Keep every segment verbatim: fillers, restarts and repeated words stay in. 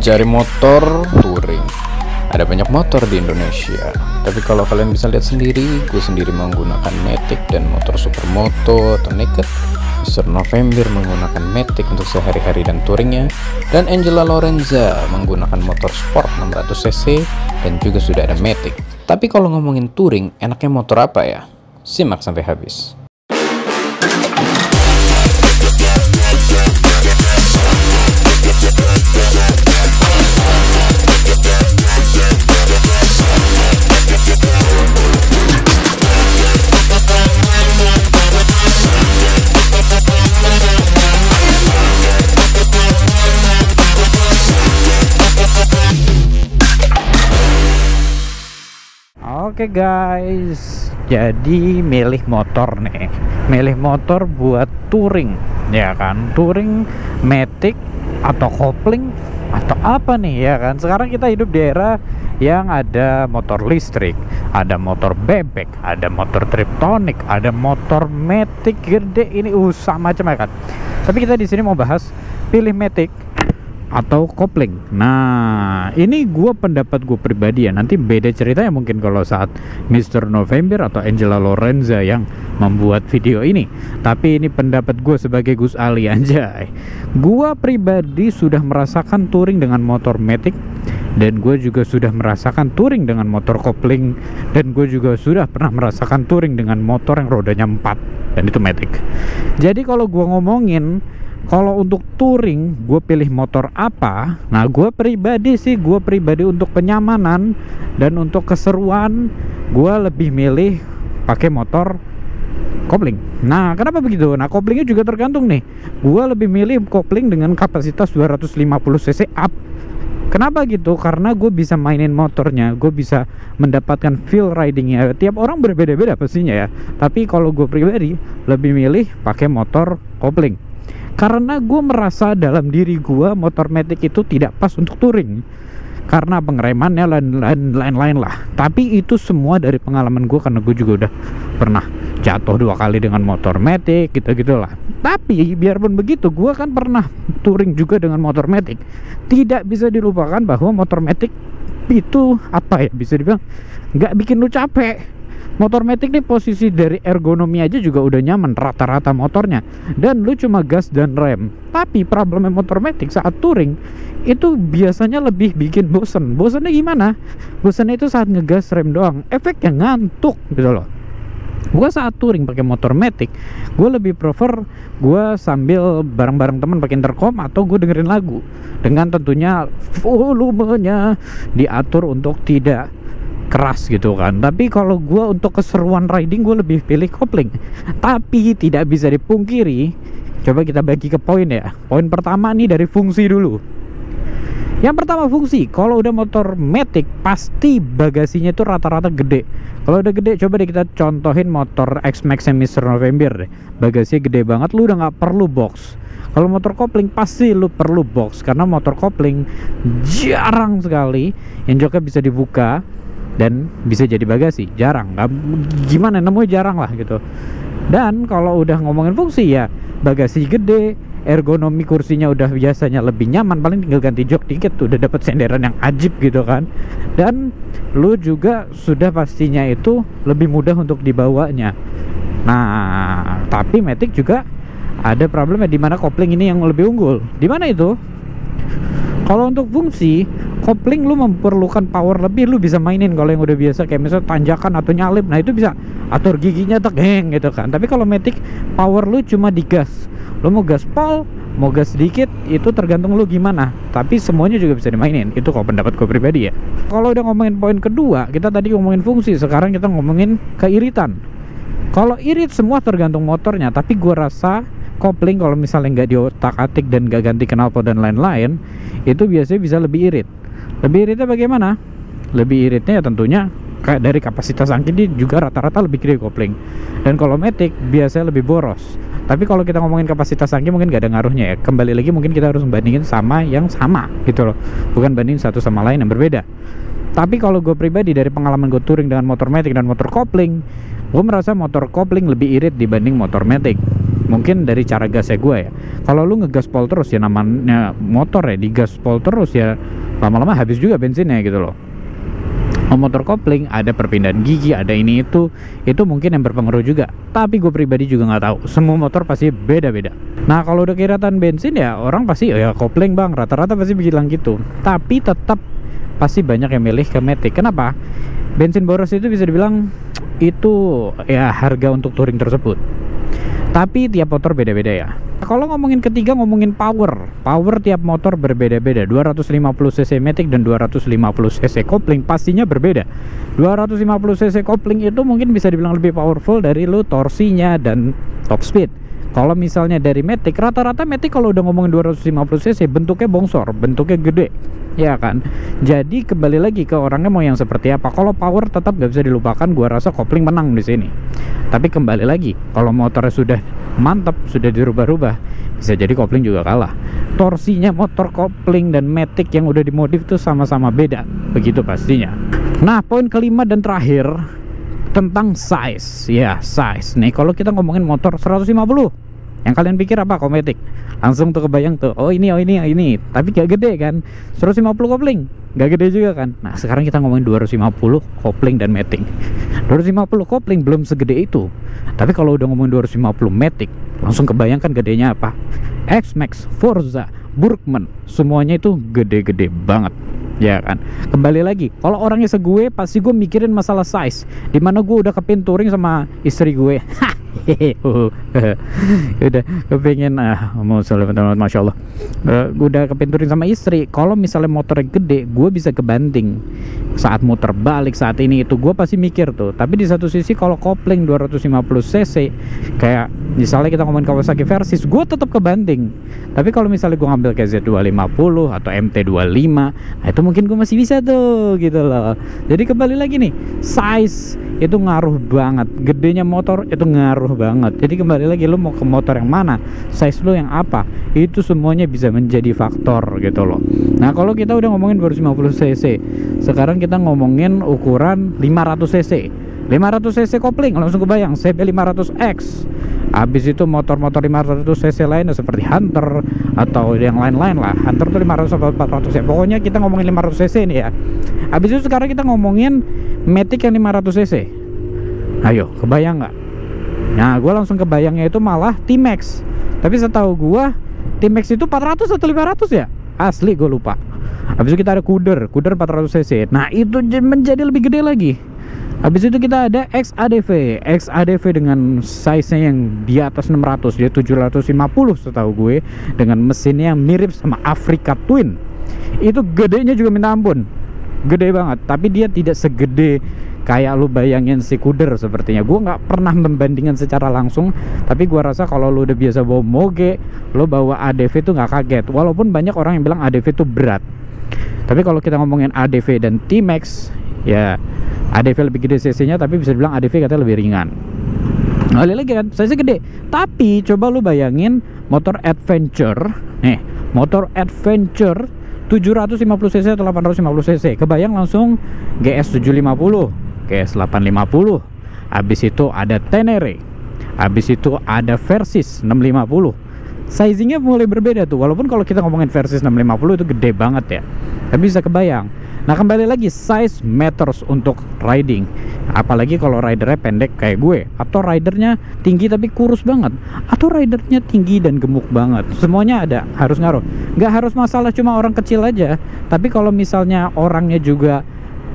Mencari motor touring. Ada banyak motor di Indonesia, tapi kalau kalian bisa lihat sendiri, gue sendiri menggunakan Matic dan motor Supermoto atau Naked. Sur November menggunakan Matic untuk sehari-hari dan touringnya, dan Angela Lorenza menggunakan motor sport enam ratus cc dan juga sudah ada Matic. Tapi kalau ngomongin touring, enaknya motor apa ya? Simak sampai habis. Oke okay guys, jadi milih motor nih, milih motor buat touring, ya kan? Touring, matic, atau kopling, atau apa nih, ya kan? Sekarang kita hidup di era yang ada motor listrik, ada motor bebek, ada motor triptonic, ada motor matic gede, ini usah macam ya kan? Tapi kita di sini mau bahas pilih matic atau kopling. Nah, ini gue pendapat gue pribadi ya. Nanti beda ceritanya mungkin kalau saat mister November atau Angela Lorenza yang membuat video ini. Tapi ini pendapat gue sebagai Gus Ali anjay. Gue pribadi sudah merasakan touring dengan motor matic, dan gue juga sudah merasakan touring dengan motor kopling, dan gue juga sudah pernah merasakan touring dengan motor yang rodanya empat, dan itu matic. Jadi kalau gue ngomongin kalau untuk touring, gue pilih motor apa? Nah, gue pribadi sih, gue pribadi untuk kenyamanan dan untuk keseruan, gue lebih milih pakai motor kopling. Nah, kenapa begitu? Nah, koplingnya juga tergantung nih. Gue lebih milih kopling dengan kapasitas dua ratus lima puluh cc up. Kenapa gitu? Karena gue bisa mainin motornya, gue bisa mendapatkan feel ridingnya. Tiap orang berbeda-beda pastinya ya. Tapi kalau gue pribadi lebih milih pakai motor kopling, karena gue merasa dalam diri gue motor matic itu tidak pas untuk touring karena pengeremannya lain-lain lah. Tapi itu semua dari pengalaman gue, karena gue juga udah pernah jatuh dua kali dengan motor matic gitu-gitu lah. Tapi biarpun begitu, gue kan pernah touring juga dengan motor matic. Tidak bisa dilupakan bahwa motor matic itu apa ya, bisa dibilang nggak bikin lu capek. Motor matic nih posisi dari ergonomi aja juga udah nyaman rata-rata motornya, dan lu cuma gas dan rem. Tapi problemnya motor matic saat touring itu biasanya lebih bikin bosen. Bosennya gimana? Bosennya itu saat ngegas rem doang, efeknya ngantuk gitu loh. Gue saat touring pakai motor matic, gue lebih prefer gue sambil bareng-bareng teman pakai intercom atau gue dengerin lagu, dengan tentunya volumenya diatur untuk tidak keras gitu kan. Tapi kalau gue untuk keseruan riding, gue lebih pilih kopling. Tapi tidak bisa dipungkiri, coba kita bagi ke poin ya. Poin pertama nih dari fungsi dulu. Yang pertama fungsi, kalau udah motor matic pasti bagasinya itu rata-rata gede. Kalau udah gede, coba deh kita contohin motor X-Max yang mister November deh. Bagasinya gede banget, lu udah nggak perlu box. Kalau motor kopling pasti lu perlu box, karena motor kopling jarang sekali yang joknya bisa dibuka dan bisa jadi bagasi, jarang. Gimana nemunya jarang lah gitu. Dan kalau udah ngomongin fungsi ya, bagasi gede, ergonomi kursinya udah biasanya lebih nyaman, paling tinggal ganti jok dikit udah dapat senderan yang ajib gitu kan. Dan lu juga sudah pastinya itu lebih mudah untuk dibawanya. Nah, tapi matic juga ada problemnya, dimana kopling ini yang lebih unggul. Dimana itu? Kalau untuk fungsi, kopling lu memerlukan power lebih, lu bisa mainin kalau yang udah biasa kayak misalnya tanjakan atau nyalip. Nah, itu bisa atur giginya tegeng gitu kan. Tapi kalau matic, power lu cuma digas. Lu mau gas pol, mau gas sedikit, itu tergantung lu gimana. Tapi semuanya juga bisa dimainin. Itu kalau pendapat gue pribadi ya. Kalau udah ngomongin poin kedua, kita tadi ngomongin fungsi, sekarang kita ngomongin keiritan. Kalau irit semua tergantung motornya, tapi gua rasa kopling kalau misalnya nggak diotak-atik dan nggak ganti knalpot dan lain-lain, itu biasanya bisa lebih irit. Lebih iritnya bagaimana? Lebih iritnya ya tentunya kayak dari kapasitas angin dia juga rata-rata lebih gede kopling. Dan kalau matic biasanya lebih boros. Tapi kalau kita ngomongin kapasitas angin mungkin nggak ada ngaruhnya ya. Kembali lagi mungkin kita harus membandingin sama yang sama gitu loh, bukan bandingin satu sama lain yang berbeda. Tapi kalau gue pribadi dari pengalaman gue touring dengan motor matic dan motor kopling, gue merasa motor kopling lebih irit dibanding motor matic. mungkin dari cara gasnya gue ya. Kalau lu ngegaspol terus ya, namanya motor ya, digaspol terus ya lama-lama habis juga bensinnya gitu loh. Motor kopling ada perpindahan gigi, ada ini itu, itu mungkin yang berpengaruh juga. Tapi gue pribadi juga nggak tahu. Semua motor pasti beda-beda. Nah kalau udah kiratan bensin ya orang pasti ya kopling bang, rata-rata pasti bilang gitu. Tapi tetap pasti banyak yang milih ke matic. Kenapa? Bensin boros itu bisa dibilang itu ya harga untuk touring tersebut. Tapi tiap motor beda-beda ya. Kalau ngomongin ketiga, ngomongin power. Power tiap motor berbeda-beda. Dua ratus lima puluh cc matic dan dua ratus lima puluh cc kopling pastinya berbeda. Dua ratus lima puluh cc kopling itu mungkin bisa dibilang lebih powerful dari lu torsinya dan top speed. Kalau misalnya dari matic, rata-rata matic kalau udah ngomongin dua ratus lima puluh cc bentuknya bongsor, bentuknya gede, ya kan? Jadi kembali lagi ke orangnya mau yang seperti apa. Kalau power tetap nggak bisa dilupakan, gua rasa kopling menang di sini. Tapi kembali lagi, kalau motornya sudah mantap, sudah dirubah-rubah, bisa jadi kopling juga kalah. Torsinya motor kopling dan matic yang udah dimodif itu sama-sama beda, begitu pastinya. Nah, poin kelima dan terakhir tentang size ya, yeah, size nih. Kalau kita ngomongin motor seratus lima puluh, yang kalian pikir apa? Kometik langsung tuh kebayang tuh, oh ini, oh ini, oh ini. Tapi gak gede kan, seratus lima puluh kopling gak gede juga kan. Nah sekarang kita ngomongin dua ratus lima puluh kopling dan matic. Dua ratus lima puluh kopling belum segede itu, tapi kalau udah ngomongin dua ratus lima puluh matic langsung kebayangkan gedenya apa. X-Max, Forza, Burkman, semuanya itu gede-gede banget ya kan. Kembali lagi, kalau orangnya segue pasti gue mikirin masalah size, dimana gue udah kepin touring sama istri gue. Udah kepengen ah mau teman-teman, masya Allah, uh, udah kepin touring sama istri. Kalau misalnya motornya gede, gue bisa kebanting saat muter balik, saat ini itu gue pasti mikir tuh. Tapi di satu sisi kalau kopling dua ratus lima puluh cc kayak misalnya kita ngomongin Kawasaki Versys, gue tetap kebanting. Tapi kalau misalnya gue ngambil K Z dua lima nol atau M T dua lima, nah itu mungkin gue masih bisa tuh gitu loh. Jadi kembali lagi nih, size itu ngaruh banget, gedenya motor itu ngaruh banget. Jadi kembali lagi, lo mau ke motor yang mana, size lo yang apa, itu semuanya bisa menjadi faktor gitu loh. Nah kalau kita udah ngomongin dua ratus lima puluh cc, sekarang kita ngomongin ukuran lima ratus cc. Lima ratus cc kopling langsung kebayang C B lima ratus X. Habis itu motor-motor lima ratus cc lainnya seperti Hunter atau yang lain-lain lah. Hunter tuh lima ratus atau empat ratus ya. Pokoknya kita ngomongin lima ratus cc nih ya. Habis itu sekarang kita ngomongin matic yang lima ratus cc. Ayo, kebayang nggak? Nah, gue langsung kebayangnya itu malah T-Max. Tapi setahu gue T-Max itu empat ratus atau lima ratus ya? Asli gue lupa. Habis itu kita ada Kuder, Kuder empat ratus cc. Nah, itu menjadi lebih gede lagi. Habis itu kita ada X A D V, X A D V dengan size-nya yang di atas enam ratus, dia tujuh ratus lima puluh setahu gue, dengan mesinnya yang mirip sama Africa Twin. Itu gedenya juga minta ampun, gede banget. Tapi dia tidak segede kayak lu bayangin si Kuder sepertinya. Gue nggak pernah membandingkan secara langsung, tapi gue rasa kalau lu udah biasa bawa moge, lu bawa A D V tuh nggak kaget. Walaupun banyak orang yang bilang A D V tuh berat, tapi kalau kita ngomongin A D V dan T-Max, ya A D V lebih gede cc-nya, tapi bisa dibilang A D V katanya lebih ringan. Oleh lagi kan, size gede. Tapi coba lu bayangin motor adventure, nih motor adventure tujuh ratus lima puluh cc atau delapan ratus lima puluh cc, kebayang langsung G S tujuh lima nol, G S delapan lima nol. Habis itu ada Tenere, habis itu ada Versys enam lima nol. Sizingnya mulai berbeda tuh. Walaupun kalau kita ngomongin Versys enam lima nol itu gede banget ya, tapi bisa kebayang. Nah kembali lagi, size matters untuk riding. Apalagi kalau ridernya pendek kayak gue, atau ridernya tinggi tapi kurus banget, atau ridernya tinggi dan gemuk banget. Semuanya ada, harus ngaruh. Nggak harus masalah cuma orang kecil aja, tapi kalau misalnya orangnya juga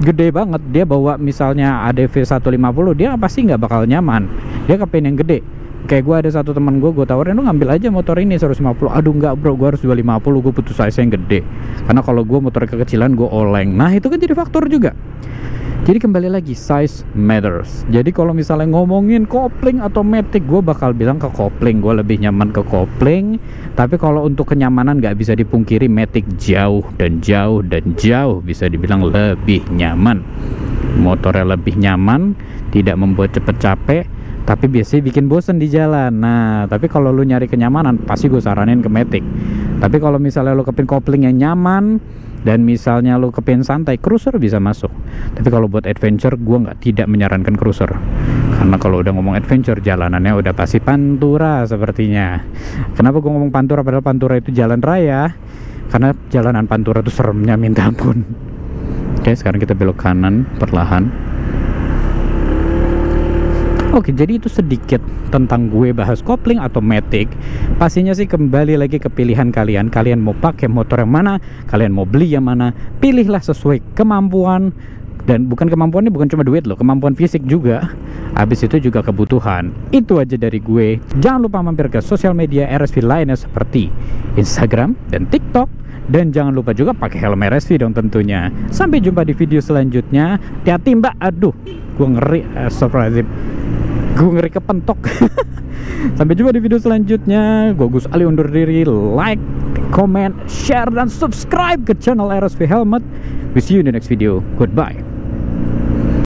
gede banget, dia bawa misalnya A D V seratus lima puluh, dia pasti nggak bakal nyaman. Dia kepengen yang gede. Kayak gue ada satu teman gue, gue tawarin lu ngambil aja motor ini seratus lima puluh. Aduh enggak bro, gue harus dua ratus lima puluh, gue butuh size yang gede. Karena kalau gue motor kekecilan gue oleng. Nah itu kan jadi faktor juga. Jadi kembali lagi, size matters. Jadi kalau misalnya ngomongin kopling atau matic, gue bakal bilang ke kopling, gue lebih nyaman ke kopling. Tapi kalau untuk kenyamanan gak bisa dipungkiri, matic jauh dan jauh dan jauh bisa dibilang lebih nyaman. Motornya lebih nyaman, tidak membuat cepet capek, tapi biasanya bikin bosen di jalan. Nah, tapi kalau lu nyari kenyamanan, pasti gue saranin ke matic. Tapi kalau misalnya lu kepin kopling yang nyaman, dan misalnya lu kepin santai, cruiser bisa masuk. Tapi kalau buat adventure, gue nggak tidak menyarankan cruiser. Karena kalau udah ngomong adventure, jalanannya udah pasti Pantura sepertinya. Kenapa gue ngomong Pantura padahal Pantura itu jalan raya? Karena jalanan Pantura itu seremnya minta ampun. Oke, sekarang kita belok kanan perlahan. Oke, jadi itu sedikit tentang gue bahas kopling atau matic. Pastinya sih kembali lagi ke pilihan kalian. Kalian mau pakai motor yang mana, kalian mau beli yang mana, pilihlah sesuai kemampuan. Dan bukan kemampuannya bukan cuma duit loh, kemampuan fisik juga. Habis itu juga kebutuhan. Itu aja dari gue. Jangan lupa mampir ke sosial media R S V lainnya seperti Instagram dan TikTok. Dan jangan lupa juga pakai helm R S V dong tentunya. Sampai jumpa di video selanjutnya. Hati-hati mbak. Aduh, gue ngeri. Astagfirullahaladzim. Gue ngeri kepentok. Sampai jumpa di video selanjutnya. Gue Gus Ali undur diri. Like, comment, share, dan subscribe ke channel R S V Helmet. We see you in the next video. Goodbye.